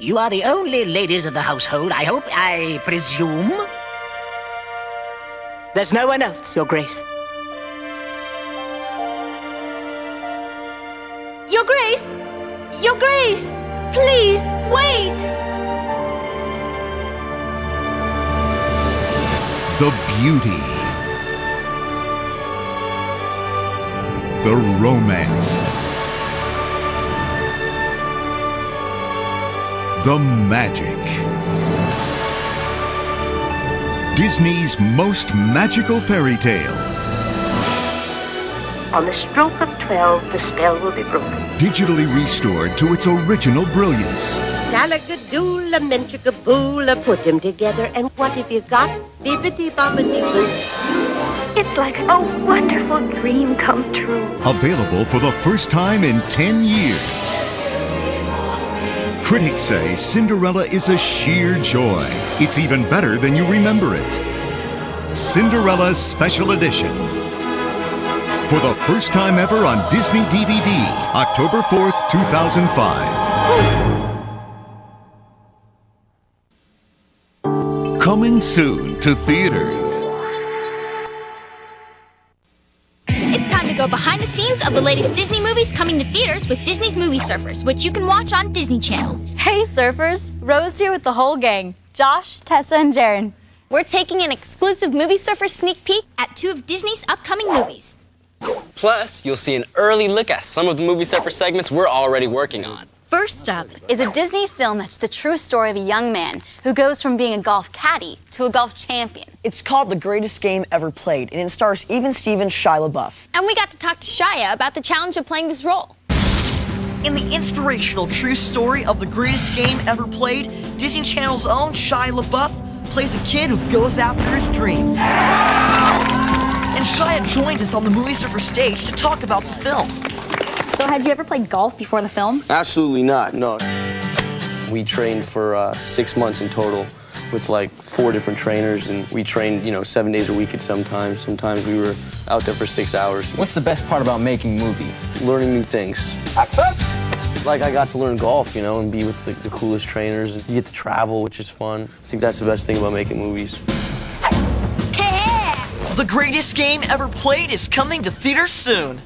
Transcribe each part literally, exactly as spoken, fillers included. You are the only ladies of the household, I hope, I presume? There's no one else, Your Grace. Your Grace! Your Grace! Please, wait! The beauty. The romance. The magic. Disney's most magical fairy tale. On the stroke of twelve, the spell will be broken. Digitally restored to its original brilliance. Salagadoola, menchikaboola, put them together, and what have you got? Bibbidi-bobbidi-boo. It's like a wonderful dream come true. Available for the first time in ten years. Critics say Cinderella is a sheer joy. It's even better than you remember it. Cinderella Special Edition. For the first time ever on Disney D V D, October fourth, two thousand five. Coming soon to theaters. Go behind the scenes of the latest Disney movies coming to theaters with Disney's Movie Surfers, which you can watch on Disney Channel. Hey surfers, Rose here with the whole gang, Josh, Tessa, and Jaren. We're taking an exclusive Movie Surfers sneak peek at two of Disney's upcoming movies. Plus, you'll see an early look at some of the Movie Surfers segments we're already working on. First up is a Disney film that's the true story of a young man who goes from being a golf caddy to a golf champion. It's called The Greatest Game Ever Played, and it stars even Steven Shia LaBeouf. And we got to talk to Shia about the challenge of playing this role. In the inspirational true story of The Greatest Game Ever Played, Disney Channel's own Shia LaBeouf plays a kid who goes after his dream. And Shia joined us on the Movie Surfers stage to talk about the film. So had you ever played golf before the film? Absolutely not, no. We trained for uh, six months in total with like four different trainers, and we trained, you know, seven days a week at some times. Sometimes we were out there for six hours. What's the best part about making movies? Learning new things. Like, I got to learn golf, you know, and be with like, the coolest trainers. You get to travel, which is fun. I think that's the best thing about making movies. The Greatest Game Ever Played is coming to theaters soon.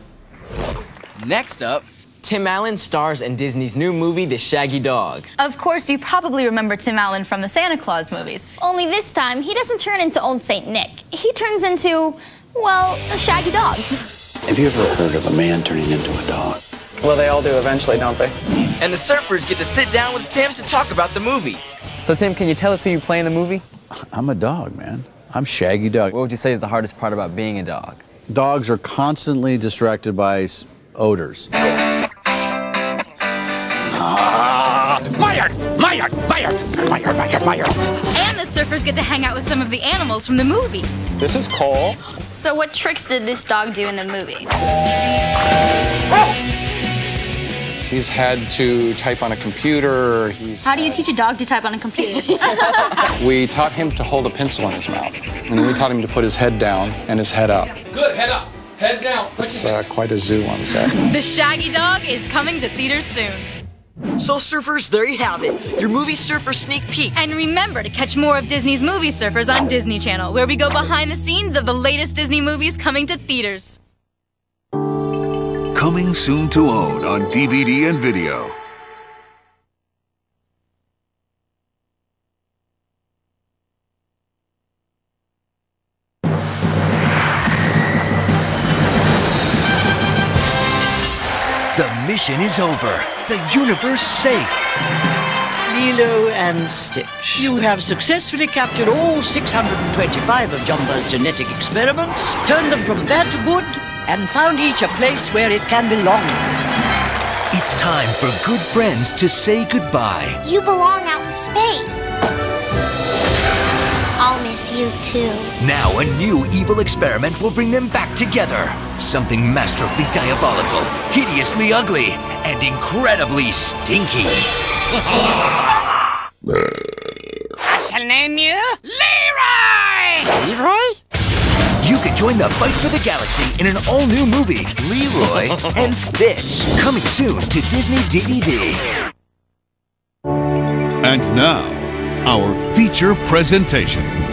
Next up, Tim Allen stars in Disney's new movie, The Shaggy Dog. Of course, you probably remember Tim Allen from the Santa Claus movies. Only this time, he doesn't turn into old Saint Nick. He turns into, well, a shaggy dog. Have you ever heard of a man turning into a dog? Well, they all do eventually, don't they? And the surfers get to sit down with Tim to talk about the movie. So, Tim, can you tell us who you play in the movie? I'm a dog, man. I'm Shaggy Dog. What would you say is the hardest part about being a dog? Dogs are constantly distracted by odors. Ah, Meyer! Meyer! Meyer! Meyer! Meyer! Meyer! And the surfers get to hang out with some of the animals from the movie. This is cool. So what tricks did this dog do in the movie? He's had to type on a computer. He's How do you had... teach a dog to type on a computer? We taught him to hold a pencil in his mouth. And then we taught him to put his head down and his head up. Good, head up. Head down. It's uh, quite a zoo on set. The Shaggy Dog is coming to theaters soon. So, surfers, there you have it. Your Movie Surfer sneak peek. And remember to catch more of Disney's Movie Surfers on Disney Channel, where we go behind the scenes of the latest Disney movies coming to theaters. Coming soon to own on D V D and video. Mission is over. The universe safe. Lilo and Stitch. You have successfully captured all six hundred twenty-five of Jumba's genetic experiments, turned them from bad to good, and found each a place where it can belong. It's time for good friends to say goodbye. You belong out in space. I'll miss you too. Now a new evil experiment will bring them back together. Something masterfully diabolical, hideously ugly, and incredibly stinky. I shall name you Leroy! Leroy? You can join the fight for the galaxy in an all-new movie, Leroy and Stitch. Coming soon to Disney D V D. And now, our feature presentation.